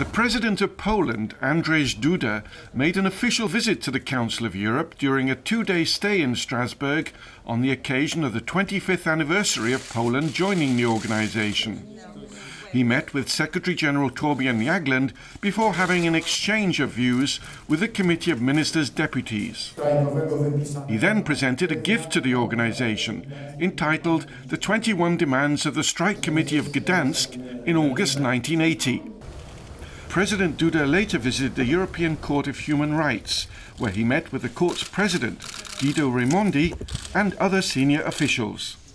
The President of Poland, Andrzej Duda, made an official visit to the Council of Europe during a two-day stay in Strasbourg on the occasion of the 25th anniversary of Poland joining the organisation. He met with Secretary-General Thorbjørn Jagland before having an exchange of views with the Committee of Ministers' Deputies. He then presented a gift to the organisation, entitled The 21 Demands of the Strike Committee of Gdańsk in August 1980. President Duda later visited the European Court of Human Rights, where he met with the court's president, Guido Raimondi, and other senior officials.